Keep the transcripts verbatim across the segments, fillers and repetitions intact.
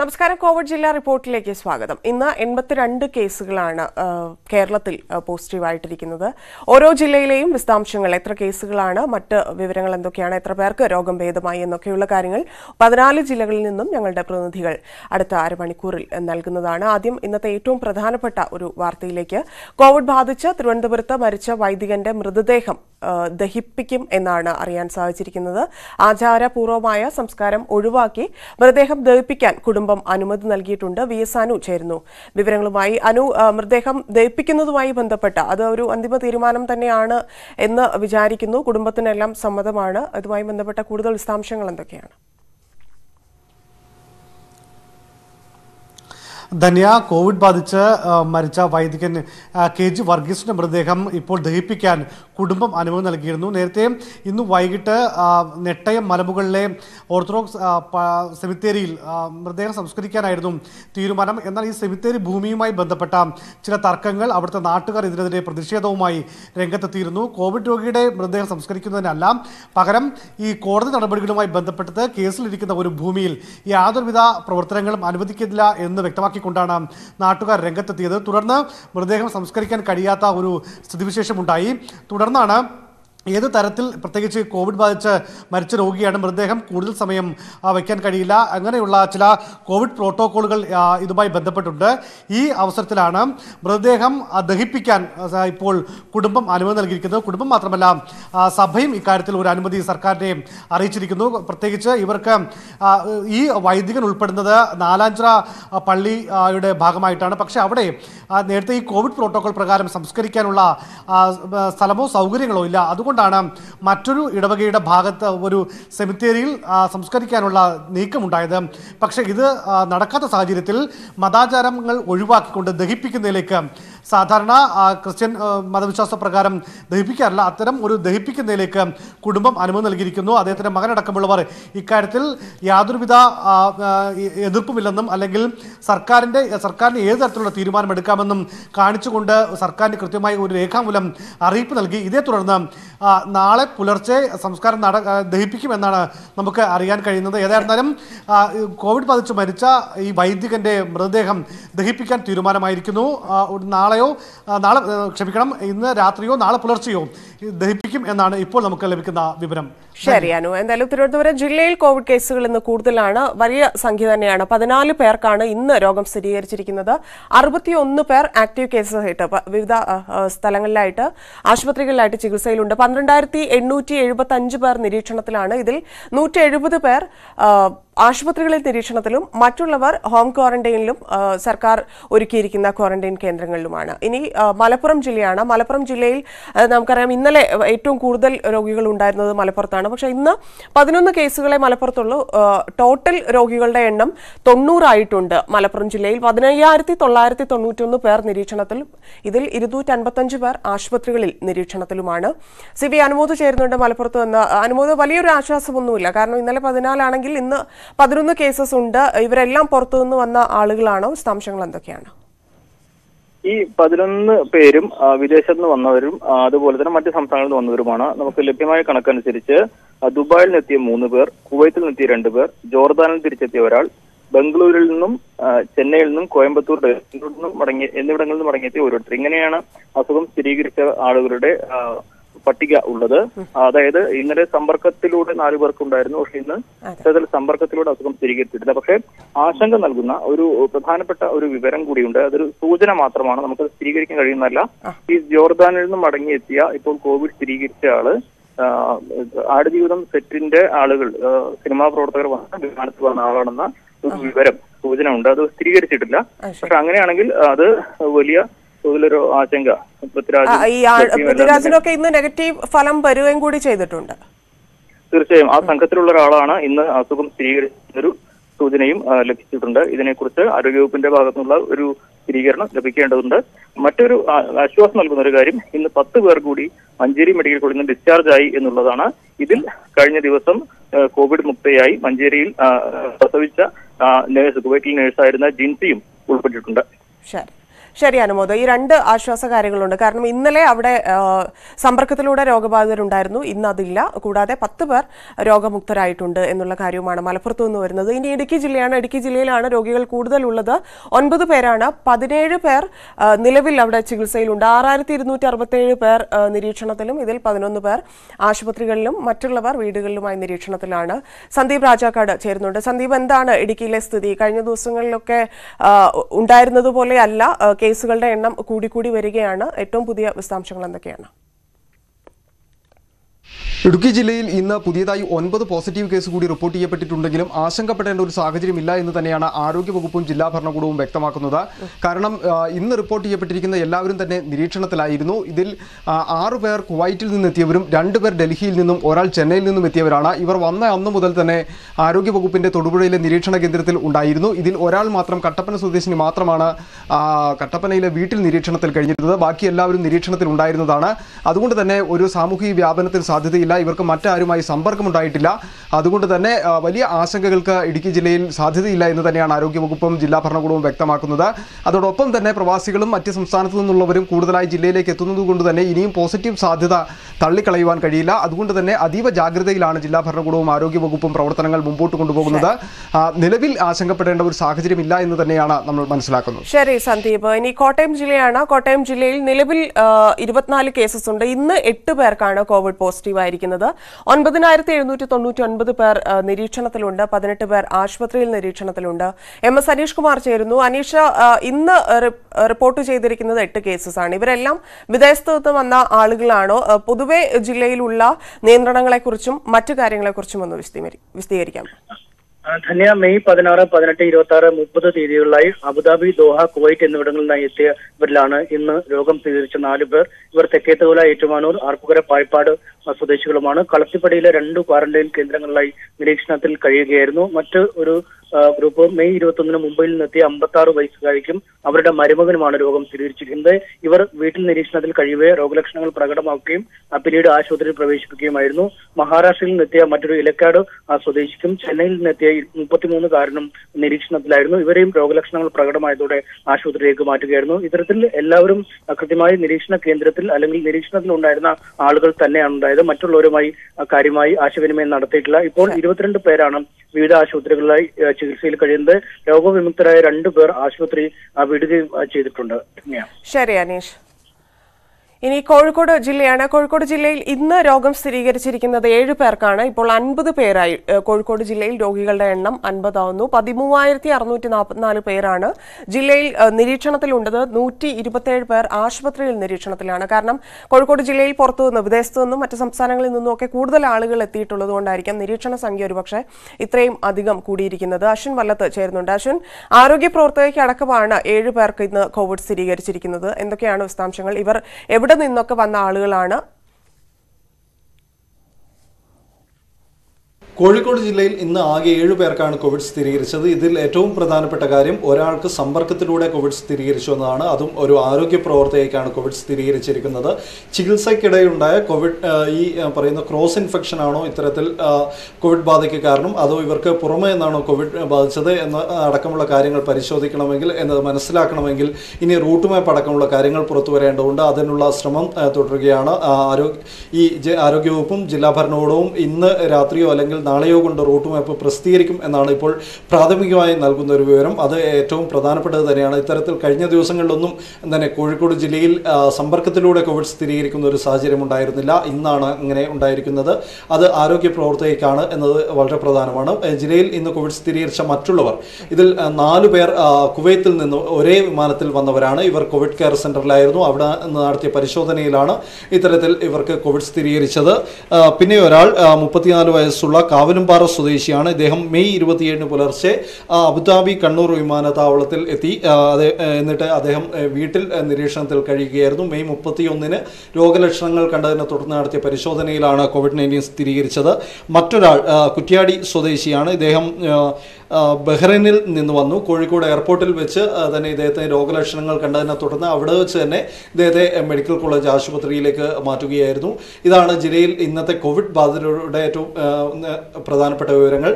നമസ്കാരം. കോവിഡ് ജില്ലാ റിപ്പോർട്ടിലേക്ക് സ്വാഗതം. ഇന്ന് എൺപത്തിരണ്ട് കേസുകളാണ് കേരളത്തിൽ പോസിറ്റീവായിട്ടിരിക്കുന്നത്. ഓരോ ജില്ലയിലെയും വിശദാംശങ്ങൾ, എത്ര കേസുകളാണ്, മറ്റ് വിവരങ്ങൾ എന്തൊക്കെയാണ്, എത്ര പേർക്ക് രോഗം ഭേദമായി എന്നൊക്കെയുള്ള കാര്യങ്ങൾ പതിനാല് ജില്ലകളിൽ നിന്നും ഞങ്ങളുടെ പ്രതിനിധികൾ അടുത്ത അരമണിക്കൂറിൽ നൽകുന്നതാണ്. ആദ്യം ഇന്നത്തെ ഏറ്റവും പ്രധാനപ്പെട്ട ഒരു വാർത്തയിലേക്ക്. കോവിഡ് ബാധിച്ച് തിരുവനന്തപുരത്ത് മരിച്ച വൈദികന്റെ മൃതദേഹം ദഹിപ്പിക്കും എന്നാണ് അറിയാൻ സാധിച്ചിരിക്കുന്നത്. ആചാരപൂർവമായ സംസ്കാരം ഒഴിവാക്കി മൃതദേഹം ദഹിപ്പിക്കാൻ കുടുംബം അനുമതി നൽകിയിട്ടുണ്ട്. വി എസ് അനു ചേരുന്നു വിവരങ്ങളുമായി. അനു, മൃതദേഹം ദഹിപ്പിക്കുന്നതുമായി ബന്ധപ്പെട്ട അത് ഒരു അന്തിമ തീരുമാനം തന്നെയാണ് എന്ന് വിചാരിക്കുന്നു. കുടുംബത്തിനെല്ലാം സമ്മതമാണ്. അതുമായി ബന്ധപ്പെട്ട കൂടുതൽ വിശദാംശങ്ങൾ എന്തൊക്കെയാണ്? ധന്യ, കോവിഡ് ബാധിച്ച് മരിച്ച വൈദികൻ കെ ജി വർഗീസിൻ്റെ മൃതദേഹം ഇപ്പോൾ ദഹിപ്പിക്കാൻ കുടുംബം അനുമതി നൽകിയിരുന്നു. നേരത്തെ ഇന്ന് വൈകിട്ട് നെട്ടയം മലമുകളിലെ ഓർത്തഡോക്സ് സെമിത്തേരിയിൽ മൃതദേഹം സംസ്കരിക്കാനായിരുന്നു തീരുമാനം. എന്നാൽ ഈ സെമിത്തേരി ഭൂമിയുമായി ബന്ധപ്പെട്ട ചില തർക്കങ്ങൾ, അവിടുത്തെ നാട്ടുകാർ ഇതിനെതിരെ പ്രതിഷേധവുമായി രംഗത്തെത്തിയിരുന്നു. കോവിഡ് രോഗിയുടെ മൃതദേഹം സംസ്കരിക്കുന്നതിനല്ല, പകരം ഈ കോടതി നടപടികളുമായി ബന്ധപ്പെട്ട് കേസിലിരിക്കുന്ന ഒരു ഭൂമിയിൽ യാതൊരുവിധ പ്രവർത്തനങ്ങളും അനുവദിക്കില്ല എന്ന് വ്യക്തമാക്കി കൊണ്ടാണ് നാട്ടുകാർ രംഗത്തെത്തിയത്. തുടർന്ന് മൃതദേഹം സംസ്കരിക്കാൻ കഴിയാത്ത ഒരു സ്ഥിതിവിശേഷമുണ്ടായി. തുടർന്നാണ് ഏത് തരത്തിൽ, പ്രത്യേകിച്ച് കോവിഡ് ബാധിച്ച് മരിച്ച രോഗിയാണ്, മൃതദേഹം കൂടുതൽ സമയം വയ്ക്കാൻ കഴിയില്ല, അങ്ങനെയുള്ള ചില കോവിഡ് പ്രോട്ടോക്കോളുകൾ ഇതുമായി ബന്ധപ്പെട്ടുണ്ട്. ഈ അവസരത്തിലാണ് മൃതദേഹം ദഹിപ്പിക്കാൻ ഇപ്പോൾ കുടുംബം അനുമതി നൽകിയിരിക്കുന്നത്. കുടുംബം മാത്രമല്ല, സഭയും ഇക്കാര്യത്തിൽ ഒരു അനുമതി സർക്കാരിനെ അറിയിച്ചിരിക്കുന്നു. പ്രത്യേകിച്ച് ഇവർക്ക് ഈ വൈദികൻ ഉൾപ്പെടുന്നത് നാലാഞ്ചിറ പള്ളിയുടെ ഭാഗമായിട്ടാണ്. പക്ഷേ അവിടെ നേരത്തെ ഈ കോവിഡ് പ്രോട്ടോക്കോൾ പ്രകാരം സംസ്കരിക്കാനുള്ള സ്ഥലമോ സൗകര്യങ്ങളോ ഇല്ല. അതുകൊണ്ട് മറ്റൊരു ഇടവകയുടെ ഭാഗത്ത് ഒരു സെമിത്തേരിയിൽ സംസ്കരിക്കാനുള്ള നീക്കമുണ്ടായത്. പക്ഷേ ഇത് നടക്കാത്ത സാഹചര്യത്തിൽ മതാചാരങ്ങൾ ഒഴിവാക്കിക്കൊണ്ട് ദഹിപ്പിക്കുന്നതിലേക്ക്, സാധാരണ ക്രിസ്ത്യൻ മതവിശ്വാസ പ്രകാരം ദഹിപ്പിക്കാറില്ല, അത്തരം ഒരു ദഹിപ്പിക്കുന്നതിലേക്ക് കുടുംബം അനുമതി നൽകിയിരിക്കുന്നു. അദ്ദേഹത്തിൻ്റെ മകനടക്കമുള്ളവർ ഇക്കാര്യത്തിൽ യാതൊരുവിധ എതിർപ്പുമില്ലെന്നും അല്ലെങ്കിൽ സർക്കാരിൻ്റെ സർക്കാരിന് ഏത് തരത്തിലുള്ള തീരുമാനമെടുക്കാമെന്നും കാണിച്ചുകൊണ്ട് സർക്കാരിന് കൃത്യമായ ഒരു രേഖാമൂലം അറിയിപ്പ് നൽകി. ഇതേ തുടർന്ന് നാളെ പുലർച്ചെ സംസ്കാരം നട ദഹിപ്പിക്കുമെന്നാണ് നമുക്ക് അറിയാൻ കഴിയുന്നത്. ഏതായിരുന്നാലും കോവിഡ് ബാധിച്ച് മരിച്ച ഈ വൈദികൻ്റെ മൃതദേഹം ദഹിപ്പിക്കാൻ തീരുമാനമായിരിക്കുന്നു. നാളെയോ നാളെ ക്ഷമിക്കണം ഇന്ന് രാത്രിയോ നാളെ പുലർച്ചെയോ ദഹിപ്പിക്കും എന്നാണ് ഇപ്പോൾ നമുക്ക് ലഭിക്കുന്ന വിവരം. ശരിയാണു. എന്തായാലും തിരുവനന്തപുരം ജില്ലയിൽ കോവിഡ് കേസുകൾ ഇന്ന് കൂടുതലാണ്, വലിയ സംഖ്യ തന്നെയാണ്. പതിനാല് പേർക്കാണ് ഇന്ന് രോഗം സ്ഥിരീകരിച്ചിരിക്കുന്നത്. അറുപത്തി ഒന്ന് പേർ ആക്റ്റീവ് കേസസ് ആയിട്ട് വിവിധ സ്ഥലങ്ങളിലായിട്ട് ആശുപത്രികളിലായിട്ട് ചികിത്സയിലുണ്ട്. പന്ത്രണ്ടായിരത്തി എണ്ണൂറ്റി എഴുപത്തി അഞ്ച് പേർ നിരീക്ഷണത്തിലാണ്. ഇതിൽ നൂറ്റി എഴുപത് പേർ ആശുപത്രികളിൽ നിരീക്ഷണത്തിലും മറ്റുള്ളവർ ഹോം ക്വാറന്റൈനിലും സർക്കാർ ഒരുക്കിയിരിക്കുന്ന ക്വാറന്റൈൻ കേന്ദ്രങ്ങളിലുമാണ്. ഇനി മലപ്പുറം ജില്ലയാണ്. മലപ്പുറം ജില്ലയിൽ നമുക്കറിയാം ഇന്നലെ ഏറ്റവും കൂടുതൽ രോഗികൾ ഉണ്ടായിരുന്നത് മലപ്പുറത്താണ്. പക്ഷേ ഇന്ന് പതിനൊന്ന് കേസുകളെ മലപ്പുറത്തുള്ളൂ. ടോട്ടൽ രോഗികളുടെ എണ്ണം തൊണ്ണൂറായിട്ടുണ്ട്. മലപ്പുറം ജില്ലയിൽ പതിനയ്യായിരത്തി തൊള്ളായിരത്തി തൊണ്ണൂറ്റൊന്ന് പേർ നിരീക്ഷണത്തിലും ഇതിൽ ഇരുന്നൂറ്റി അൻപത്തഞ്ച് പേർ ആശുപത്രികളിൽ നിരീക്ഷണത്തിലുമാണ്. സി ബി അനുമോദ് ചേരുന്നുണ്ട് മലപ്പുറത്ത് നിന്ന്. അനുമോദ്, വലിയൊരു ആശ്വാസമൊന്നുമില്ല, കാരണം ഇന്നലെ പതിനാലാണെങ്കിൽ ഇന്ന് പതിനൊന്ന് കേസസ് ഉണ്ട്. ഇവരെല്ലാം പുറത്തുനിന്ന് വന്ന ആളുകളാണോ? വിശദാംശങ്ങൾ എന്തൊക്കെയാണ്? ഈ പതിനൊന്ന് പേരും വിദേശത്ത് നിന്ന് വന്നവരും അതുപോലെ തന്നെ മറ്റ് സംസ്ഥാനങ്ങളിൽ നിന്ന് വന്നവരുമാണ്. നമുക്ക് ലഭ്യമായ കണക്കനുസരിച്ച് ദുബായിൽ നിന്നെത്തിയ മൂന്ന് പേർ, കുവൈത്തിൽ നിന്നെത്തിയ രണ്ടു പേർ, ജോർദാനിൽ തിരിച്ചെത്തിയ ഒരാൾ, ബംഗളൂരിൽ നിന്നും ചെന്നൈയിൽ നിന്നും കോയമ്പത്തൂർ നിന്നും മടങ്ങി എന്നിവിടങ്ങളിൽ നിന്നും മടങ്ങിയെത്തിയ ഓരോരുത്തർ. ഇങ്ങനെയാണ് അസുഖം സ്ഥിരീകരിച്ച ആളുകളുടെ പട്ടിക ഉള്ളത്. അതായത് ഇന്നലെ സമ്പർക്കത്തിലൂടെ നാലു പേർക്കുണ്ടായിരുന്നു, പക്ഷെ ഇന്ന് ഇത്തരത്തിൽ സമ്പർക്കത്തിലൂടെ അസുഖം സ്ഥിരീകരിച്ചിട്ടില്ല. പക്ഷേ ആശങ്ക നൽകുന്ന ഒരു പ്രധാനപ്പെട്ട ഒരു വിവരം കൂടിയുണ്ട്. അതൊരു സൂചന മാത്രമാണ്, നമുക്ക് സ്ഥിരീകരിക്കാൻ കഴിയുന്നതല്ല. ഈ ജോർദാനിൽ നിന്നും മടങ്ങിയെത്തിയ ഇപ്പോൾ കോവിഡ് സ്ഥിരീകരിച്ച ആള് ആടുജീവിതം സെറ്റിന്റെ ആളുകൾ, സിനിമാ പ്രവർത്തകർ വന്ന വിമാനത്തിൽ വന്ന ആളാണെന്ന ഒരു വിവരം സൂചന ഉണ്ട്. അത് സ്ഥിരീകരിച്ചിട്ടില്ല. പക്ഷെ അങ്ങനെയാണെങ്കിൽ അത് വലിയ തോതിലൊരു ആശങ്ക. പൃഥ്വിരാജിനൊക്കെ ഇന്ന് നെഗറ്റീവ് ഫലം വരികയും കൂടി ചെയ്തിട്ടുണ്ട്. തീർച്ചയായും ആ സംഘത്തിലുള്ള ഒരാളാണ് ഇന്ന് അസുഖം സ്ഥിരീകരിച്ചൊരു സൂചനയും ലഭിച്ചിട്ടുണ്ട്. ഇതിനെക്കുറിച്ച് ആരോഗ്യവകുപ്പിന്റെ ഭാഗത്തുനിന്നുള്ള ഒരു സ്ഥിരീകരണം ലഭിക്കേണ്ടതുണ്ട്. മറ്റൊരു ആശ്വാസം നൽകുന്ന ഒരു കാര്യം, ഇന്ന് പത്ത് പേർ കൂടി മഞ്ചേരി മെഡിക്കൽ കോളേജിൽ നിന്ന് ഡിസ്ചാർജ് ആയി എന്നുള്ളതാണ്. ഇതിൽ കഴിഞ്ഞ ദിവസം കോവിഡ് മുക്തയായി മഞ്ചേരിയിൽ പ്രസവിച്ച നേഴ്സ്, കുവൈറ്റിൽ നേഴ്സായിരുന്ന ജിൻസിയും ഉൾപ്പെട്ടിട്ടുണ്ട്. ശരിയാണ് മോദ, ഈ രണ്ട് ആശ്വാസ കാര്യങ്ങളുണ്ട്. കാരണം ഇന്നലെ അവിടെ സമ്പർക്കത്തിലൂടെ രോഗബാധിതരുണ്ടായിരുന്നു, ഇന്നതില്ല. കൂടാതെ പത്ത് പേർ രോഗമുക്തരായിട്ടുണ്ട് എന്നുള്ള കാര്യവുമാണ് മലപ്പുറത്തു നിന്ന് വരുന്നത്. ഇനി ഇടുക്കി ജില്ലയാണ്, ഇടുക്കി ജില്ലയിലാണ് രോഗികൾ കൂടുതലുള്ളത്. ഒൻപത് പേരാണ്, പതിനേഴ് പേർ നിലവിൽ അവിടെ ചികിത്സയിലുണ്ട്. ആറായിരത്തി ഇരുന്നൂറ്റി അറുപത്തേഴ് പേർ നിരീക്ഷണത്തിലും ഇതിൽ പതിനൊന്ന് പേർ ആശുപത്രികളിലും മറ്റുള്ളവർ വീടുകളിലുമായി നിരീക്ഷണത്തിലാണ്. സന്ദീപ് രാജാക്കാട് ചേരുന്നുണ്ട്. സന്ദീപ്, എന്താണ് ഇടുക്കിയിലെ സ്ഥിതി? കഴിഞ്ഞ ദിവസങ്ങളിലൊക്കെ ഉണ്ടായിരുന്നതുപോലെയല്ല, കേസുകളുടെ എണ്ണം കൂടിക്കൂടി വരികയാണ്. ഏറ്റവും പുതിയ വിശദാംശങ്ങൾ എന്തൊക്കെയാണ്? ഇടുക്കി ജില്ലയിൽ ഇന്ന് പുതിയതായി ഒൻപത് പോസിറ്റീവ് കേസ് കൂടി റിപ്പോർട്ട് ചെയ്യപ്പെട്ടിട്ടുണ്ടെങ്കിലും ആശങ്കപ്പെടേണ്ട ഒരു സാഹചര്യമില്ല എന്ന് തന്നെയാണ് ആരോഗ്യവകുപ്പും ജില്ലാ ഭരണകൂടവും വ്യക്തമാക്കുന്നത്. കാരണം ഇന്ന് റിപ്പോർട്ട് ചെയ്യപ്പെട്ടിരിക്കുന്ന എല്ലാവരും തന്നെ നിരീക്ഷണത്തിലായിരുന്നു. ഇതിൽ ആറു പേർ കുവൈറ്റിൽ നിന്നെത്തിയവരും രണ്ടു പേർ ഡൽഹിയിൽ നിന്നും ഒരാൾ ചെന്നൈയിൽ നിന്നും എത്തിയവരാണ്. ഇവർ വന്ന അന്ന് മുതൽ തന്നെ ആരോഗ്യവകുപ്പിൻ്റെ തൊടുപുഴയിലെ നിരീക്ഷണ കേന്ദ്രത്തിൽ ഉണ്ടായിരുന്നു. ഇതിൽ ഒരാൾ മാത്രം കട്ടപ്പന സ്വദേശിനി മാത്രമാണ് കട്ടപ്പനയിലെ വീട്ടിൽ നിരീക്ഷണത്തിൽ കഴിഞ്ഞിരുന്നത്. ബാക്കി എല്ലാവരും നിരീക്ഷണത്തിൽ ഉണ്ടായിരുന്നതാണ്. അതുകൊണ്ട് തന്നെ ഒരു സാമൂഹിക വ്യാപനത്തിന് സാധ്യതയില്ല. ഇവർക്ക് മറ്റാരുമായി സമ്പർക്കമുണ്ടായിട്ടില്ല. അതുകൊണ്ട് തന്നെ വലിയ ആശങ്കകൾക്ക് ഇടുക്കി ജില്ലയിൽ സാധ്യതയില്ല എന്ന് തന്നെയാണ് ആരോഗ്യവകുപ്പും ജില്ലാ ഭരണകൂടവും വ്യക്തമാക്കുന്നത്. അതോടൊപ്പം തന്നെ പ്രവാസികളും മറ്റ് സംസ്ഥാനത്തു നിന്നുള്ളവരും കൂടുതലായി ജില്ലയിലേക്ക് എത്തുന്നതുകൊണ്ട് തന്നെ ഇനിയും പോസിറ്റീവ് സാധ്യത തള്ളിക്കളയുവാൻ കഴിയില്ല. അതുകൊണ്ട് തന്നെ അതീവ ജാഗ്രതയിലാണ് ജില്ലാ ഭരണകൂടവും ആരോഗ്യവകുപ്പും പ്രവർത്തനങ്ങൾ മുമ്പോട്ട് കൊണ്ടുപോകുന്നത്. നിലവിൽ ആശങ്കപ്പെടേണ്ട ഒരു സാഹചര്യമില്ല എന്ന് തന്നെയാണ് നമ്മൾ മനസ്സിലാക്കുന്നത്. ശരി സന്ദീപ്, ഇനി കോട്ടയം ജില്ലയാണ്. കോട്ടയം ജില്ലയിൽ നിലവിൽ ഇരുപത്തിനാല് കേസസ് ഉണ്ട്. ഇന്ന് എട്ട് പേർക്കാണ് കോവിഡ് പോസിറ്റീവ് ആയിരിക്കുന്നത്. ഒൻപതിനായിരത്തി എഴുന്നൂറ്റി തൊണ്ണൂറ്റി ഒൻപത് പേർ നിരീക്ഷണത്തിലുണ്ട്, പതിനെട്ട് പേർ ആശുപത്രിയിൽ നിരീക്ഷണത്തിലുണ്ട്. എം എസ് അനീഷ് കുമാർ ചേരുന്നു. അനീഷ്, ഇന്ന് റിപ്പോർട്ട് ചെയ്തിരിക്കുന്നത് എട്ട് കേസസ് ആണ്. ഇവരെല്ലാം വിദേശത്ത് നിന്ന് വന്ന ആളുകളാണോ? പൊതുവെ ജില്ലയിലുള്ള നിയന്ത്രണങ്ങളെക്കുറിച്ചും മറ്റു കാര്യങ്ങളെക്കുറിച്ചും ഒന്ന് വിശദീകരിക്കാം. ധന്യ, മെയ് പതിനാറ്, പതിനെട്ട്, ഇരുപത്തി ആറ്, മുപ്പത് തീയതികളിലായി അബുദാബി, ദോഹ, കുവൈറ്റ് എന്നിവിടങ്ങളിലായി എത്തിയവരിലാണ് ഇന്ന് രോഗം സ്ഥിരീകരിച്ച നാലു പേർ. ഇവർ തെക്കേത്തുകുല, ഏറ്റുമാനൂർ, ആർപ്പുകര, പായിപ്പാട് സ്വദേശികളുമാണ്. കളത്തിപ്പടിയിലെ രണ്ടു ക്വാറന്റൈൻ കേന്ദ്രങ്ങളിലായി നിരീക്ഷണത്തിൽ കഴിയുകയായിരുന്നു. മറ്റ് ഒരു ഗ്രൂപ്പ് മെയ് ഇരുപത്തൊന്നിന് മുംബൈയിൽ നിന്നെത്തിയ അമ്പത്തി ആറ് വയസ്സുകാരിക്കും അവരുടെ മരുമകനുമാണ് രോഗം സ്ഥിരീകരിച്ചിരിക്കുന്നത്. ഇവർ വീട്ടിൽ നിരീക്ഷണത്തിൽ കഴിയവേ രോഗലക്ഷണങ്ങൾ പ്രകടമാക്കുകയും പിന്നീട് ആശുപത്രിയിൽ പ്രവേശിപ്പിക്കുകയുമായിരുന്നു. മഹാരാഷ്ട്രയിൽ നിന്നെത്തിയ മറ്റൊരു ഇലക്കാട് സ്വദേശിക്കും ചെന്നൈയിൽ നിന്നെത്തിയ മുപ്പത്തിമൂന്നുകാരനും നിരീക്ഷണത്തിലായിരുന്നു. ഇവരെയും രോഗലക്ഷണങ്ങൾ പ്രകടമായതോടെ ആശുപത്രിയിലേക്ക് മാറ്റുകയായിരുന്നു. ഇത്തരത്തിൽ എല്ലാവരും കൃത്യമായി നിരീക്ഷണ കേന്ദ്രത്തിൽ അല്ലെങ്കിൽ നിരീക്ഷണത്തിലുണ്ടായിരുന്ന ആളുകൾ തന്നെയാണ് ഉണ്ടായത്. മറ്റുള്ളവരുമായി കാര്യമായി ആശയവിനിമയം നടത്തിയിട്ടില്ല. ഇപ്പോൾ ഇരുപത്തിരണ്ട് പേരാണ് വിവിധ ആശുപത്രികളിലായി ചികിത്സയിൽ കഴിയുന്നത്. രോഗവിമുക്തരായ രണ്ടു പേർ ആശുപത്രി വിടുകയും ചെയ്തിട്ടുണ്ട്. ശരി അനീഷ്. ഇനി കോഴിക്കോട് ജില്ലയാണ്. കോഴിക്കോട് ജില്ലയിൽ ഇന്ന് രോഗം സ്ഥിരീകരിച്ചിരിക്കുന്നത് ഏഴ് പേർക്കാണ്. ഇപ്പോൾ അൻപത് പേരായി കോഴിക്കോട് ജില്ലയിൽ രോഗികളുടെ എണ്ണം അൻപതാവുന്നു. പതിമൂവായിരത്തി അറുന്നൂറ്റി നാൽപ്പത്തിനാല് പേരാണ് ജില്ലയിൽ നിരീക്ഷണത്തിലുള്ളത്. നൂറ്റി ഇരുപത്തേഴ് പേർ ആശുപത്രിയിൽ നിരീക്ഷണത്തിലാണ്. കാരണം കോഴിക്കോട് ജില്ലയിൽ പുറത്തു നിന്ന്, വിദേശത്തു നിന്നും മറ്റ് സംസ്ഥാനങ്ങളിൽ നിന്നും ഒക്കെ കൂടുതൽ ആളുകൾ എത്തിയിട്ടുള്ളത് കൊണ്ടായിരിക്കാം നിരീക്ഷണ സംഖ്യ ഒരുപക്ഷെ ഇത്രയും അധികം കൂടിയിരിക്കുന്നത്. അശ്വിൻ വല്ലത്ത് ചേരുന്നുണ്ട്. അശ്വിൻ, ആരോഗ്യ പ്രവർത്തകയ്ക്ക് അടക്കമാണ് ഏഴ് പേർക്ക് ഇന്ന് കോവിഡ് സ്ഥിരീകരിച്ചിരിക്കുന്നത്. എന്തൊക്കെയാണ് വിശദാംശങ്ങൾ? ഇവർ ഇവിടെ നിന്നൊക്കെ വന്ന ആളുകളാണ്? കോഴിക്കോട് ജില്ലയിൽ ഇന്ന് ആകെ ഏഴു പേർക്കാണ് കോവിഡ് സ്ഥിരീകരിച്ചത്. ഇതിൽ ഏറ്റവും പ്രധാനപ്പെട്ട കാര്യം ഒരാൾക്ക് സമ്പർക്കത്തിലൂടെ കോവിഡ് സ്ഥിരീകരിച്ചു എന്നതാണ്. അതും ഒരു ആരോഗ്യ പ്രവർത്തകയ്ക്കാണ് കോവിഡ് സ്ഥിരീകരിച്ചിരിക്കുന്നത്. ചികിത്സയ്ക്കിടെയുണ്ടായ കോവിഡ് ഈ പറയുന്ന ക്രോസ് ഇൻഫെക്ഷൻ ആണോ ഇത്തരത്തിൽ കോവിഡ് ബാധയ്ക്ക് കാരണം, അതോ ഇവർക്ക് പുറമേ നിന്നാണോ കോവിഡ് ബാധിച്ചത് എന്ന അടക്കമുള്ള കാര്യങ്ങൾ പരിശോധിക്കണമെങ്കിൽ എന്നത് മനസ്സിലാക്കണമെങ്കിൽ ഇനി റൂട്ട് മാപ്പ് അടക്കമുള്ള കാര്യങ്ങൾ പുറത്തു വരേണ്ടതുണ്ട്. അതിനുള്ള ശ്രമം തുടരുകയാണ് ആരോഗ്യ ഈ ആരോഗ്യവകുപ്പും ജില്ലാ ഭരണകൂടവും. ഇന്ന് രാത്രിയോ അല്ലെങ്കിൽ നാളെയോ കൊണ്ട് റൂട്ട് മാപ്പ് പ്രസിദ്ധീകരിക്കും എന്നാണ് ഇപ്പോൾ പ്രാഥമികമായി നൽകുന്ന ഒരു വിവരം. അത് ഏറ്റവും പ്രധാനപ്പെട്ടത് തന്നെയാണ്. ഇത്തരത്തിൽ കഴിഞ്ഞ ദിവസങ്ങളിലൊന്നും തന്നെ കോഴിക്കോട് ജില്ലയിൽ സമ്പർക്കത്തിലൂടെ കോവിഡ് സ്ഥിരീകരിക്കുന്ന ഒരു സാഹചര്യം ഉണ്ടായിരുന്നില്ല. ഇന്നാണ് അങ്ങനെ ഉണ്ടായിരിക്കുന്നത്. അത് ആരോഗ്യ പ്രവർത്തകയ്ക്കാണ് എന്നത് വളരെ പ്രധാനമാണ്. ജില്ലയിൽ ഇന്ന് കോവിഡ് സ്ഥിരീകരിച്ച മറ്റുള്ളവർ, ഇതിൽ നാലു പേർ കുവൈത്തിൽ നിന്ന് ഒരേ വിമാനത്തിൽ വന്നവരാണ്. ഇവർ കോവിഡ് കെയർ സെൻ്ററിലായിരുന്നു. അവിടെ നടത്തിയ പരിശോധനയിലാണ് ഇത്തരത്തിൽ ഇവർക്ക് കോവിഡ് സ്ഥിരീകരിച്ചത്. പിന്നെ ഒരാൾ മുപ്പത്തിനാല് വയസ്സുള്ള കാവലുംപാറ സ്വദേശിയാണ്. ഇദ്ദേഹം മെയ് ഇരുപത്തിയേഴിന് പുലർച്ചെ അബുദാബി കണ്ണൂർ വിമാനത്താവളത്തിൽ എത്തി. എന്നിട്ട് അദ്ദേഹം വീട്ടിൽ നിരീക്ഷണത്തിൽ കഴിയുകയായിരുന്നു. മെയ് മുപ്പത്തിയൊന്നിന് രോഗലക്ഷണങ്ങൾ കണ്ടതിനെ തുടർന്ന് നടത്തിയ പരിശോധനയിലാണ് കോവിഡ് നയൻറ്റീൻ സ്ഥിരീകരിച്ചത്. മറ്റൊരാൾ കുറ്റ്യാടി സ്വദേശിയാണ്. ഇദ്ദേഹം ബഹ്റൈനിൽ നിന്ന് വന്നു. കോഴിക്കോട് എയർപോർട്ടിൽ വെച്ച് തന്നെ ഇദ്ദേഹത്തെ രോഗലക്ഷണങ്ങൾ കണ്ടതിനെ തുടർന്ന് അവിടെ വെച്ച് തന്നെ ഇദ്ദേഹത്തെ മെഡിക്കൽ കോളേജ് ആശുപത്രിയിലേക്ക് മാറ്റുകയായിരുന്നു. ഇതാണ് ജില്ലയിൽ ഇന്നത്തെ കോവിഡ് ബാധിതരുടെ ഏറ്റവും പ്രധാനപ്പെട്ട വിവരങ്ങൾ.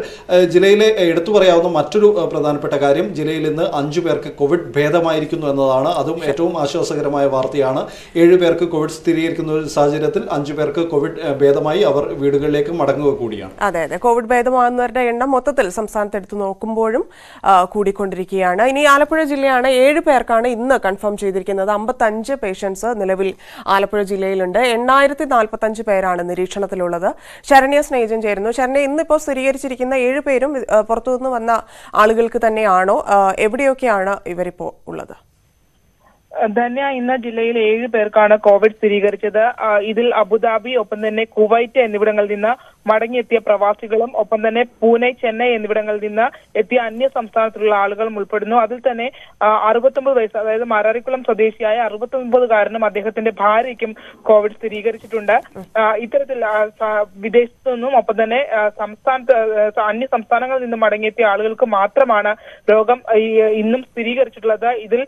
ജില്ലയിലെ എടുത്തു പറയാവുന്ന മറ്റൊരു പ്രധാനപ്പെട്ട കാര്യം ജില്ലയിൽ ഇന്ന് അഞ്ചു പേർക്ക് കോവിഡ് ഭേദമായിരിക്കുന്നു എന്നതാണ്. അതും ഏറ്റവും ആശ്വാസകരമായ വാർത്തയാണ്. ഏഴ് പേർക്ക് കോവിഡ് സ്ഥിരീകരിക്കുന്ന ഒരു സാഹചര്യത്തിൽ അഞ്ചു പേർക്ക് കോവിഡ് ഭേദമായി അവർ വീടുകളിലേക്ക് മടങ്ങുക കൂടിയാണ്. അതെ അതെ, കോവിഡ് ഭേദമാകുന്നവരുടെ എണ്ണം മൊത്തത്തിൽ സംസ്ഥാനത്ത് എടുത്തു നോക്കുമ്പോഴും കൂടിക്കൊണ്ടിരിക്കുകയാണ്. ഇനി ആലപ്പുഴ ജില്ലയാണ്, ഏഴ് പേർക്കാണ് ഇന്ന് കൺഫേം ചെയ്തിരിക്കുന്നത്. അമ്പത്തഞ്ച് പേഷ്യൻസ് നിലവിൽ ആലപ്പുഴ ജില്ലയിലുണ്ട്. എണ്ണായിരത്തി നാൽപ്പത്തഞ്ച് പേരാണ് നിരീക്ഷണത്തിലുള്ളത്. ശരണ്യ സ്നേഹജൻ ചേരുന്നു. ശരണ്യ, ഇന്നിപ്പോൾ സ്ഥിരീകരിച്ചിരിക്കുന്ന ഏഴ് പേരും പുറത്തുനിന്ന് വന്ന ആളുകൾക്ക് തന്നെയാണോ? എവിടെയൊക്കെയാണ് ഇവരിപ്പോ ഉള്ളത്? ധന്യ, ഇന്ന് ജില്ലയിൽ ഏഴ് പേർക്കാണ് കോവിഡ് സ്ഥിരീകരിച്ചത്. ഇതിൽ അബുദാബി, ഒപ്പം തന്നെ കുവൈറ്റ് എന്നിവിടങ്ങളിൽ നിന്ന് മടങ്ങിയെത്തിയ പ്രവാസികളും ഒപ്പം തന്നെ പൂനെ, ചെന്നൈ എന്നിവിടങ്ങളിൽ നിന്ന് എത്തിയ അന്യ സംസ്ഥാനത്തിലുള്ള ആളുകളും ഉൾപ്പെടുന്നു. അതിൽ തന്നെ അറുപത്തൊമ്പത് വയസ്സ് അതായത് മരറിക്കുളം സ്വദേശിയായ അറുപത്തൊമ്പതുകാരനും അദ്ദേഹത്തിന്റെ ഭാര്യയ്ക്കും കോവിഡ് സ്ഥിരീകരിച്ചിട്ടുണ്ട്. ഇത്തരത്തിൽ വിദേശത്തു നിന്നും ഒപ്പം തന്നെ സംസ്ഥാനത്ത് അന്യ സംസ്ഥാനങ്ങളിൽ നിന്നും മടങ്ങിയെത്തിയ ആളുകൾക്ക് മാത്രമാണ് രോഗം ഇന്നും സ്ഥിരീകരിച്ചിട്ടുള്ളത്. ഇതിൽ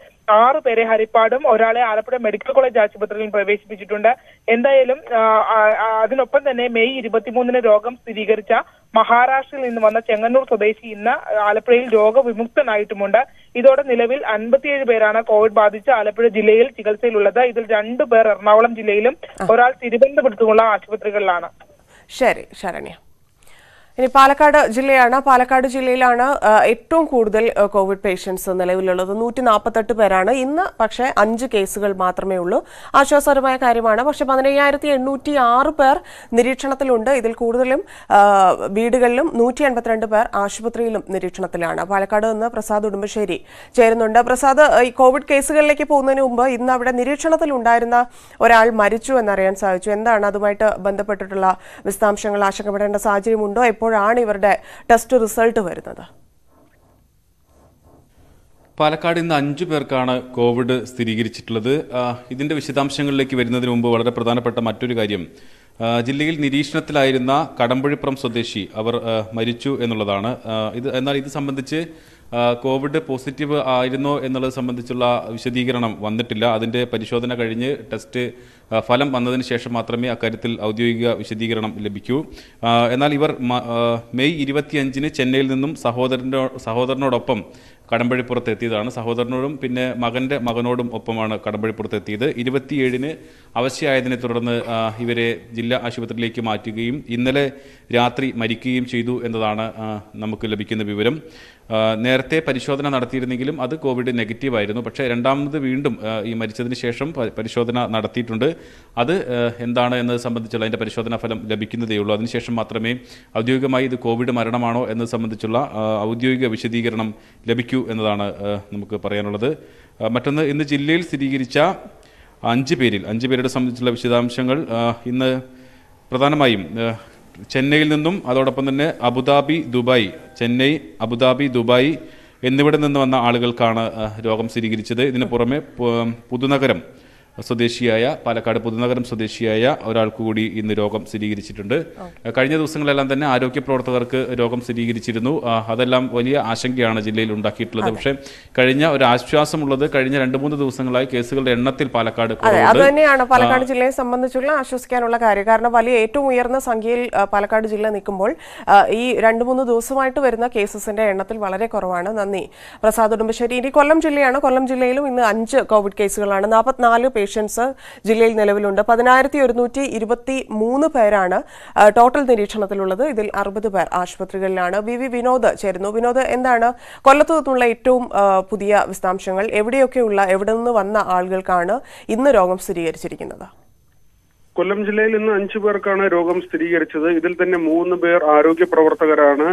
ആറ് പേരെ ഹരിപ്പാടും ഒരാളെ ആലപ്പുഴ മെഡിക്കൽ കോളേജ് ആശുപത്രിയിൽ പ്രവേശിപ്പിച്ചിട്ടുണ്ട്. എന്തായാലും അതിനൊപ്പം തന്നെ മെയ് ഇരുപത്തിമൂന്നിന് രോഗം സ്ഥിരീകരിച്ച മഹാരാഷ്ട്രയിൽ നിന്ന് വന്ന ചെങ്ങന്നൂർ സ്വദേശി ഇന്ന് ആലപ്പുഴയിൽ രോഗവിമുക്തനായിട്ടുമുണ്ട്. ഇതോടെ നിലവിൽ അൻപത്തിയേഴ് പേരാണ് കോവിഡ് ബാധിച്ച് ആലപ്പുഴ ജില്ലയിൽ ചികിത്സയിലുള്ളത്. ഇതിൽ രണ്ടു പേർ എറണാകുളം ജില്ലയിലും ഒരാൾ തിരുവനന്തപുരത്തുമുള്ള ആശുപത്രികളിലാണ്. ശരി ശരണ്യ. ഇനി പാലക്കാട് ജില്ലയാണ്. പാലക്കാട് ജില്ലയിലാണ് ഏറ്റവും കൂടുതൽ കോവിഡ് പേഷ്യൻസ് നിലവിലുള്ളത്. നൂറ്റി നാൽപ്പത്തെട്ട് പേരാണ്. ഇന്ന് പക്ഷേ അഞ്ച് കേസുകൾ മാത്രമേ ഉള്ളൂ. ആശ്വാസകരമായ കാര്യമാണ്. പക്ഷേ പതിനയ്യായിരത്തി എണ്ണൂറ്റി ആറ് പേർ നിരീക്ഷണത്തിലുണ്ട്. ഇതിൽ കൂടുതലും വീടുകളിലും നൂറ്റി എൺപത്തിരണ്ട് പേർ ആശുപത്രിയിലും നിരീക്ഷണത്തിലാണ്. പാലക്കാട് നിന്ന് പ്രസാദ് ഉടുമ്പശ്ശേരി ചേരുന്നുണ്ട്. പ്രസാദ്, ഈ കോവിഡ് കേസുകളിലേക്ക് പോകുന്നതിന് മുമ്പ് ഇന്ന് അവിടെ നിരീക്ഷണത്തിലുണ്ടായിരുന്ന ഒരാൾ മരിച്ചു എന്നറിയാൻ സാധിച്ചു. എന്താണ് അതുമായിട്ട് ബന്ധപ്പെട്ടിട്ടുള്ള വിശദാംശങ്ങൾ? ആശങ്കപ്പെടേണ്ട സാഹചര്യമുണ്ടോ? ാണ് ഇവരുടെ ടെസ്റ്റ് റിസൾട്ട് വരുന്നത്? പാലക്കാട് ഇന്ന് അഞ്ചു പേർക്കാണ് കോവിഡ് സ്ഥിരീകരിച്ചിട്ടുള്ളത്. ഇതിന്റെ വിശദാംശങ്ങളിലേക്ക് വരുന്നതിന് മുമ്പ് വളരെ പ്രധാനപ്പെട്ട മറ്റൊരു കാര്യം, ജില്ലയിൽ നിരീക്ഷണത്തിലായിരുന്ന കടമ്പുഴിപ്പുറം സ്വദേശി അവർ മരിച്ചു എന്നുള്ളതാണ്. ഇത് എന്നാൽ ഇത് സംബന്ധിച്ച് കോവിഡ് പോസിറ്റീവ് ആയിരുന്നോ എന്നുള്ളത് സംബന്ധിച്ചുള്ള വിശദീകരണം വന്നിട്ടില്ല. അതിൻ്റെ പരിശോധന കഴിഞ്ഞ് ടെസ്റ്റ് ഫലം വന്നതിന് ശേഷം മാത്രമേ അക്കാര്യത്തിൽ ഔദ്യോഗിക വിശദീകരണം ലഭിക്കൂ. എന്നാൽ ഇവർ മെയ് ഇരുപത്തിയഞ്ചിന് ചെന്നൈയിൽ നിന്നും സഹോദരനോ സഹോദരനോടൊപ്പം കടമ്പഴിപ്പുറത്ത് എത്തിയതാണ്. സഹോദരനോടും പിന്നെ മകൻ്റെ മകനോടും ഒപ്പമാണ് കടമ്പഴിപ്പുറത്ത് എത്തിയത്. ഇരുപത്തിയേഴിന് അവശയായതിനെ തുടർന്ന് ഇവരെ ജില്ലാ ആശുപത്രിയിലേക്ക് മാറ്റുകയും ഇന്നലെ രാത്രി മരിക്കുകയും ചെയ്തു എന്നതാണ് നമുക്ക് ലഭിക്കുന്ന വിവരം. നേരത്തെ പരിശോധന നടത്തിയിരുന്നെങ്കിലും അത് കോവിഡ് നെഗറ്റീവ് ആയിരുന്നു. പക്ഷേ രണ്ടാമത് വീണ്ടും ഈ മരിച്ചതിന് ശേഷം പരിശോധന നടത്തിയിട്ടുണ്ട്. അത് എന്താണ് എന്നത് സംബന്ധിച്ചുള്ള അതിൻ്റെ പരിശോധനാ ഫലം ലഭിക്കുന്നതേ ഉള്ളൂ. അതിനുശേഷം മാത്രമേ ഔദ്യോഗികമായി ഇത് കോവിഡ് മരണമാണോ എന്നത് സംബന്ധിച്ചുള്ള ഔദ്യോഗിക വിശദീകരണം ലഭിക്കൂ എന്നതാണ് നമുക്ക് പറയാനുള്ളത്. മറ്റൊന്ന്, ഇന്ന് ജില്ലയിൽ സ്ഥിരീകരിച്ച അഞ്ച് പേരിൽ അഞ്ച് പേരുടെ സംബന്ധിച്ചുള്ള വിശദാംശങ്ങൾ ഇന്ന് പ്രധാനമായും ചെന്നൈയിൽ നിന്നും അതോടൊപ്പം തന്നെ Abu Dhabi Dubai Chennai Abu Dhabi Dubai എന്നിവിടെ നിന്ന് വന്ന ആളുകൾക്കാണ് രോഗം സ്ഥിരീകരിച്ചത്. ഇതിന് പുറമെ പുതുനഗരം സ്വദേശിയായ പാലക്കാട് പുതുനഗരം സ്വദേശിയായ ഒരാൾക്ക് കൂടി ഇന്ന് രോഗം സ്ഥിരീകരിച്ചിട്ടുണ്ട്. കഴിഞ്ഞ ദിവസങ്ങളിലെല്ലാം തന്നെ ആരോഗ്യ പ്രവർത്തകർക്ക് രോഗം സ്ഥിരീകരിച്ചിരുന്നു. അതെല്ലാം വലിയ ആശങ്കയാണ് ജില്ലയിൽ ഉണ്ടാക്കിയിട്ടുള്ളത്. പക്ഷേ കഴിഞ്ഞ ഒരു ആശ്വാസമുള്ളത്, കഴിഞ്ഞ രണ്ട് മൂന്ന് ദിവസങ്ങളായി കേസുകളുടെ എണ്ണത്തിൽ പാലക്കാട് അത് തന്നെയാണ് പാലക്കാട് ജില്ലയെ സംബന്ധിച്ചുള്ള ആശ്വസിക്കാനുള്ള കാര്യം. കാരണം വലിയ ഏറ്റവും ഉയർന്ന സംഖ്യയിൽ പാലക്കാട് ജില്ല നിൽക്കുമ്പോൾ ഈ രണ്ട് മൂന്ന് ദിവസമായിട്ട് വരുന്ന കേസസിന്റെ എണ്ണത്തിൽ വളരെ കുറവാണ്. നന്ദി പ്രസാദ് ഉടുമ്പശ്ശേരി. ഇനി കൊല്ലം ജില്ലയാണ്. കൊല്ലം ജില്ലയിലും ഇന്ന് അഞ്ച് കോവിഡ് കേസുകളാണ്. നാൽപ്പത്തിനാല് പേഷ്യൻസ് ജില്ലയിൽ നിലവിലുണ്ട്. പതിനായിരത്തി ഒരുന്നൂറ്റി ഇരുപത്തി മൂന്ന് പേരാണ് ടോട്ടൽ നിരീക്ഷണത്തിലുള്ളത്. ഇതിൽ അറുപത് പേർ ആശുപത്രികളിലാണ്. വി വി വിനോദ് ചേരുന്നു. വിനോദ്, എന്താണ് കൊല്ലത്തു നിന്നുള്ള ഏറ്റവും പുതിയ വിശദാംശങ്ങൾ? എവിടെയൊക്കെയുള്ള എവിടെ നിന്ന് വന്ന ആളുകൾക്കാണ് ഇന്ന് രോഗം സ്ഥിരീകരിച്ചിരിക്കുന്നത്? കൊല്ലം ജില്ലയിൽ ഇന്ന് അഞ്ചു പേർക്കാണ് രോഗം സ്ഥിരീകരിച്ചത്. ഇതിൽ തന്നെ മൂന്ന് പേർ ആരോഗ്യ പ്രവർത്തകരാണ്.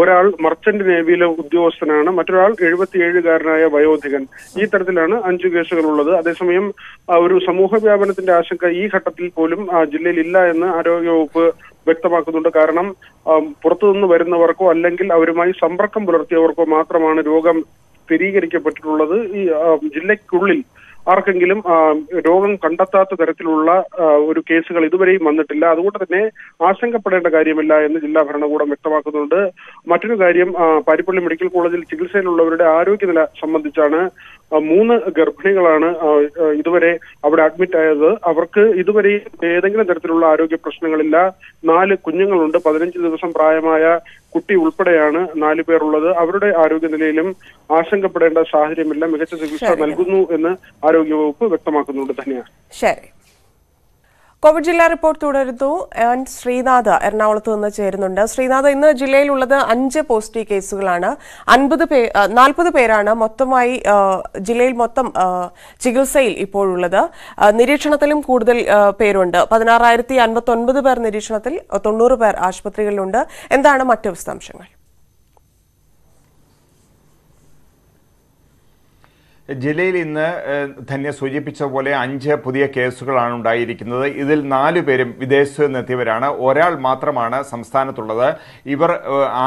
ഒരാൾ മർച്ചന്റ് നേവിയിലെ ഉദ്യോഗസ്ഥനാണ്. മറ്റൊരാൾ എഴുപത്തിയേഴുകാരനായ വയോധികൻ. ഈ തരത്തിലാണ് അഞ്ചു കേസുകൾ ഉള്ളത്. അതേസമയം ഒരു സമൂഹ വ്യാപനത്തിന്റെ ആശങ്ക ഈ ഘട്ടത്തിൽ പോലും ജില്ലയിൽ ഇല്ല എന്ന് ആരോഗ്യവകുപ്പ് വ്യക്തമാക്കുന്നുണ്ട്. കാരണം പുറത്തുനിന്ന് വരുന്നവർക്കോ അല്ലെങ്കിൽ അവരുമായി സമ്പർക്കം പുലർത്തിയവർക്കോ മാത്രമാണ് രോഗം സ്ഥിരീകരിക്കപ്പെട്ടിട്ടുള്ളത്. ഈ ജില്ലയ്ക്കുള്ളിൽ ആർക്കെങ്കിലും രോഗം കണ്ടെത്താത്ത തരത്തിലുള്ള ഒരു കേസുകൾ ഇതുവരെയും വന്നിട്ടില്ല. അതുകൊണ്ട് തന്നെ ആശങ്കപ്പെടേണ്ട കാര്യമില്ല എന്ന് ജില്ലാ ഭരണകൂടം വ്യക്തമാക്കുന്നുണ്ട്. മറ്റൊരു കാര്യം, പാരിപ്പള്ളി മെഡിക്കൽ കോളേജിൽ ചികിത്സയിലുള്ളവരുടെ ആരോഗ്യനില സംബന്ധിച്ചാണ്. മൂന്ന് ഗർഭിണികളാണ് ഇതുവരെ അവിടെ അഡ്മിറ്റ് ആയത്. അവർക്ക് ഇതുവരെ ഏതെങ്കിലും തരത്തിലുള്ള ആരോഗ്യ പ്രശ്നങ്ങളില്ല. നാല് കുഞ്ഞുങ്ങളുണ്ട്. പതിനഞ്ച് ദിവസം പ്രായമായ കുട്ടി ഉൾപ്പെടെയാണ് നാലു പേരുള്ളത്. അവരുടെ ആരോഗ്യനിലയിലും ആശങ്കപ്പെടേണ്ട സാഹചര്യമില്ല. മികച്ച ചികിത്സ നൽകുന്നു എന്ന് ആരോഗ്യവകുപ്പ് വ്യക്തമാക്കുന്നുണ്ട് തന്നെയാണ്. ശരി, കോവിഡ് ജില്ലാ റിപ്പോർട്ട് തുടരുന്നു. ശ്രീനാഥ് എറണാകുളത്ത് നിന്ന് ചേരുന്നുണ്ട്. ശ്രീനാഥ്, ഇന്ന് ജില്ലയിലുള്ളത് അഞ്ച് പോസിറ്റീവ് കേസുകളാണ്. അൻപത് പേ നാൽപ്പത് പേരാണ് മൊത്തമായി ജില്ലയിൽ മൊത്തം ചികിത്സയിൽ ഇപ്പോഴുള്ളത്. നിരീക്ഷണത്തിലും കൂടുതൽ പേരുണ്ട്. പതിനാറായിരത്തി അൻപത്തി ഒൻപത് പേർ നിരീക്ഷണത്തിൽ, തൊണ്ണൂറ് പേർ ആശുപത്രികളിലുണ്ട്. എന്താണ് മറ്റു വിശദാംശങ്ങൾ? ജില്ലയിൽ ഇന്ന് തന്നെ സൂചിപ്പിച്ച പോലെ അഞ്ച് പുതിയ കേസുകളാണ് ഉണ്ടായിരിക്കുന്നത്. ഇതിൽ നാലു പേരും വിദേശത്തു നിന്നെത്തിയവരാണ്. ഒരാൾ മാത്രമാണ് സംസ്ഥാനത്തുള്ളത്. ഇവർ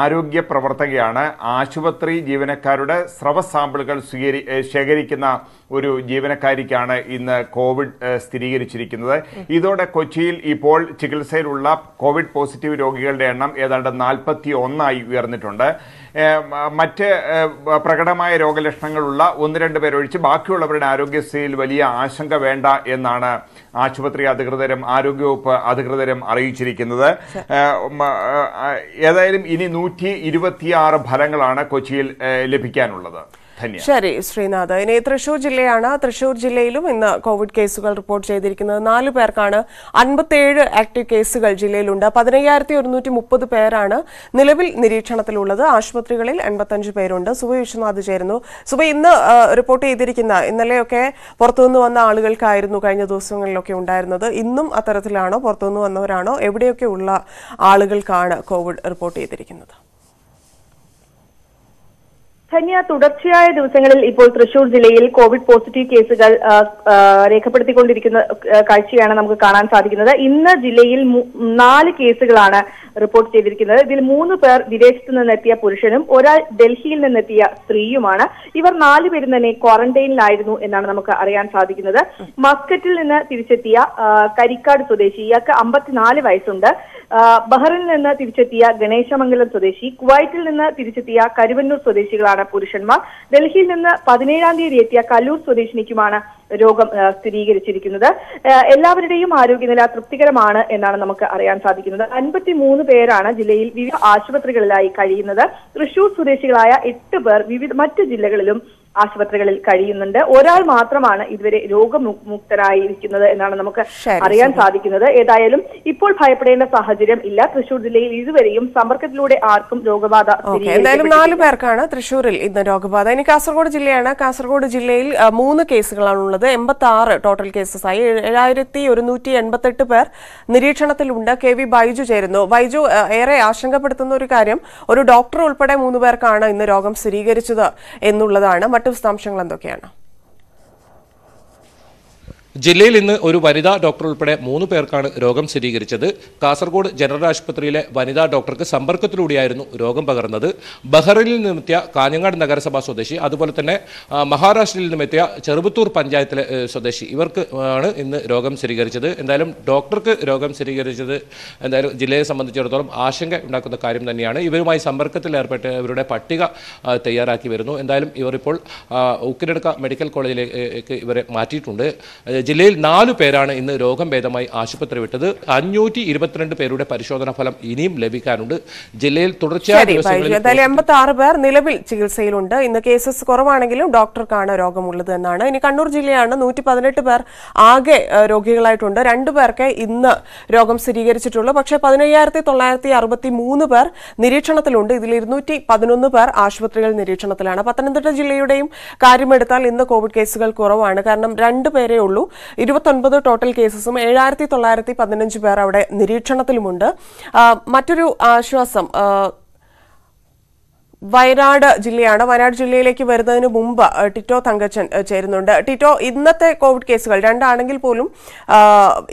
ആരോഗ്യ പ്രവർത്തകയാണ്. ആശുപത്രി ജീവനക്കാരുടെ സ്രവ സാമ്പിളുകൾ സ്വീകരി ശേഖരിക്കുന്ന ഒരു ജീവനക്കാരിക്കാണ് ഇന്ന് കോവിഡ് സ്ഥിരീകരിച്ചിരിക്കുന്നത്. ഇതോടെ കൊച്ചിയിൽ ഇപ്പോൾ ചികിത്സയിലുള്ള കോവിഡ് പോസിറ്റീവ് രോഗികളുടെ എണ്ണം ഏതാണ്ട് നാൽപ്പത്തി ഒന്നായി ഉയർന്നിട്ടുണ്ട്. മറ്റ് പ്രകടമായ രോഗലക്ഷണങ്ങളുള്ള ഒന്ന് രണ്ട് പേർ ഒഴിച്ച് ബാക്കിയുള്ളവരുടെ ആരോഗ്യസ്ഥിതിയിൽ വലിയ ആശങ്ക വേണ്ട എന്നാണ് ആശുപത്രി അധികൃതരും ആരോഗ്യവകുപ്പ് അധികൃതരും അറിയിച്ചിരിക്കുന്നത്. ഏതായാലും ഇനി നൂറ്റി ഇരുപത്തിയാറ് ഫലങ്ങളാണ് കൊച്ചിയിൽ ലഭിക്കാനുള്ളത്. ശരി ശ്രീനാഥ്, ഇനി തൃശൂർ ജില്ലയാണ്. തൃശൂർ ജില്ലയിലും ഇന്ന് കോവിഡ് കേസുകൾ റിപ്പോർട്ട് ചെയ്തിരിക്കുന്നത് നാലു പേർക്കാണ്. അൻപത്തിയേഴ് ആക്റ്റീവ് കേസുകൾ ജില്ലയിലുണ്ട്. പതിനയ്യായിരത്തി ഒരുന്നൂറ്റി മുപ്പത് പേരാണ് നിലവിൽ നിരീക്ഷണത്തിലുള്ളത്. ആശുപത്രികളിൽ എൺപത്തഞ്ച് പേരുണ്ട്. സുബൈ വിശ്വനാഥ് ചേരുന്നു. സുബൈ, ഇന്ന് റിപ്പോർട്ട് ചെയ്തിരിക്കുന്ന, ഇന്നലെയൊക്കെ പുറത്തുനിന്ന് വന്ന ആളുകൾക്കായിരുന്നു കഴിഞ്ഞ ദിവസങ്ങളിലൊക്കെ ഉണ്ടായിരുന്നത്. ഇന്നും അത്തരത്തിലാണോ, പുറത്തുനിന്ന് വന്നവരാണോ, എവിടെയൊക്കെ ഉള്ള ആളുകൾക്കാണ് കോവിഡ് റിപ്പോർട്ട് ചെയ്തിരിക്കുന്നത്? കഴിഞ്ഞ തുടർച്ചയായ ദിവസങ്ങളിൽ ഇപ്പോൾ തൃശൂർ ജില്ലയിൽ കോവിഡ് പോസിറ്റീവ് കേസുകൾ രേഖപ്പെടുത്തിക്കൊണ്ടിരിക്കുന്ന കാഴ്ചയാണ് നമുക്ക് കാണാൻ സാധിക്കുന്നത്. ഇന്ന് ജില്ലയിൽ നാല് കേസുകളാണ് റിപ്പോർട്ട് ചെയ്തിരിക്കുന്നത്. ഇതിൽ മൂന്ന് പേർ വിദേശത്ത് നിന്നെത്തിയ പുരുഷനും ഒരാൾ ഡൽഹിയിൽ നിന്നെത്തിയ സ്ത്രീയുമാണ്. ഇവർ നാലുപേരും തന്നെ ക്വാറന്റൈനിലായിരുന്നു എന്നാണ് നമുക്ക് അറിയാൻ സാധിക്കുന്നത്. മസ്കറ്റിൽ നിന്ന് തിരിച്ചെത്തിയ കരിക്കാട് സ്വദേശി, ഇയാൾക്ക് അമ്പത്തിനാല് വയസ്സുണ്ട്. ബഹ്റിനിൽ നിന്ന് തിരിച്ചെത്തിയ ഗണേശമംഗലം സ്വദേശി, കുവൈറ്റിൽ നിന്ന് തിരിച്ചെത്തിയ കരുവന്നൂർ സ്വദേശികളാണ് പുരുഷന്മാർ. ഡൽഹിയിൽ നിന്ന് പതിനേഴാം തീയതി എത്തിയ കല്ലൂർ സ്വദേശിനിക്കുമാണ് രോഗം സ്ഥിരീകരിച്ചിരിക്കുന്നത്. എല്ലാവരുടെയും ആരോഗ്യനില തൃപ്തികരമാണ് എന്നാണ് നമുക്ക് അറിയാൻ സാധിക്കുന്നത്. അൻപത്തി മൂന്ന് പേരാണ് ജില്ലയിൽ വിവിധ ആശുപത്രികളിലായി കഴിയുന്നത്. തൃശൂർ സ്വദേശികളായ എട്ട് പേർ വിവിധ മറ്റ് ജില്ലകളിലും ആശുപത്രികളിൽ കഴിയുന്നുണ്ട്. ഒരാൾ മാത്രമാണ് ഇതുവരെ രോഗമുക്തരായിരിക്കുന്നത് എന്നാണ് നമുക്ക് അറിയാൻ സാധിക്കുന്നത്. ഏതായാലും ഇപ്പോൾ ഭയപ്പെടേണ്ട സാഹചര്യം ഇല്ല. തൃശൂർ ജില്ലയിൽ ഇതുവരെയും സമ്പർക്കത്തിലൂടെ ആർക്കും രോഗബാധ എന്തായാലും നാല് പേർക്കാണ് തൃശൂരിൽ ഇന്ന് രോഗബാധ. ഇനി കാസർഗോഡ് ജില്ലയാണ്. കാസർഗോഡ് ജില്ലയിൽ മൂന്ന് കേസുകളാണുള്ളത്. എൺപത്തി ആറ് ടോട്ടൽ കേസസ് ആയി. ഏഴായിരത്തി ഒരുന്നൂറ്റി എൺപത്തെട്ട് പേർ നിരീക്ഷണത്തിലുണ്ട്. കെ വി ബൈജു ചേരുന്നു. ബൈജു, ഏറെ ആശങ്കപ്പെടുത്തുന്ന ഒരു കാര്യം, ഒരു ഡോക്ടർ ഉൾപ്പെടെ മൂന്ന് പേർക്കാണ് ഇന്ന് രോഗം സ്ഥിരീകരിച്ചത് എന്നുള്ളതാണ്. ജില്ലയിൽ ഇന്ന് ഒരു വനിതാ ഡോക്ടർ ഉൾപ്പെടെ മൂന്ന് പേർക്കാണ് രോഗം സ്ഥിരീകരിച്ചത്. കാസർഗോഡ് ജനറൽ ആശുപത്രിയിലെ വനിതാ ഡോക്ടർക്ക് സമ്പർക്കത്തിലൂടെയായിരുന്നു രോഗം പകർന്നത്. ബഹ്റിനിൽ നിന്നെത്തിയ കാഞ്ഞങ്ങാട് നഗരസഭാ സ്വദേശി, അതുപോലെ തന്നെ മഹാരാഷ്ട്രയിൽ നിന്നെത്തിയ ചെറുപുത്തൂർ പഞ്ചായത്തിലെ സ്വദേശി, ഇവർക്ക് ആണ് ഇന്ന് രോഗം സ്ഥിരീകരിച്ചത്. എന്തായാലും ഡോക്ടർക്ക് രോഗം സ്ഥിരീകരിച്ചത് എന്തായാലും ജില്ലയെ സംബന്ധിച്ചിടത്തോളം ആശങ്ക ഉണ്ടാക്കുന്ന കാര്യം തന്നെയാണ്. ഇവരുമായി സമ്പർക്കത്തിൽ ഏർപ്പെട്ടവരുടെ പട്ടിക തയ്യാറാക്കി വരുന്നു. എന്തായാലും ഇവർ ഇപ്പോൾ ഉക്കിനെടുക്ക മെഡിക്കൽ കോളേജിലേക്ക് ഇവരെ മാറ്റിയിട്ടുണ്ട്. ജില്ലയിൽ നാലു പേരാണ് ഇന്ന് രോഗം ഭേദമായി ആശുപത്രി വിട്ടത്. അഞ്ഞൂറ്റി ഇരുപത്തിരണ്ട് പേരുടെ പരിശോധനാ ഫലം ഇനിയും ലഭിക്കാനുണ്ട്. ജില്ലയിൽ തുടർച്ചയായി എൺപത്തി ആറ് പേർ നിലവിൽ ചികിത്സയിലുണ്ട്. ഇന്ന് കേസസ് കുറവാണെങ്കിലും ഡോക്ടർക്കാണ് രോഗമുള്ളത് എന്നാണ്. ഇനി കണ്ണൂർ ജില്ലയാണ്. നൂറ്റി പതിനെട്ട് പേർ ആകെ രോഗികളായിട്ടുണ്ട്. രണ്ടു പേർക്ക് ഇന്ന് രോഗം സ്ഥിരീകരിച്ചിട്ടുള്ളൂ. പക്ഷേ പതിനയ്യായിരത്തി തൊള്ളായിരത്തി അറുപത്തി മൂന്ന് പേർ നിരീക്ഷണത്തിലുണ്ട്. ഇതിൽ ഇരുന്നൂറ്റി പതിനൊന്ന് പേർ ആശുപത്രികൾ നിരീക്ഷണത്തിലാണ്. പത്തനംതിട്ട ജില്ലയുടെയും കാര്യമെടുത്താൽ ഇന്ന് കോവിഡ് കേസുകൾ കുറവാണ്. കാരണം രണ്ടു പേരേ ഉള്ളൂ. ഇരുപത്തൊൻപത് ടോട്ടൽ കേസസും ഏഴായിരത്തി തൊള്ളായിരത്തി പതിനഞ്ച് പേർ അവിടെ നിരീക്ഷണത്തിലുമുണ്ട്. മറ്റൊരു ആശ്വാസം വയനാട് ജില്ലയാണ്. വയനാട് ജില്ലയിലേക്ക് വരുന്നതിന് മുമ്പ് ടിറ്റോ തങ്കച്ചൻ ചേരുന്നുണ്ട്. ടിറ്റോ, ഇന്നത്തെ കോവിഡ് കേസുകൾ രണ്ടാണെങ്കിൽ പോലും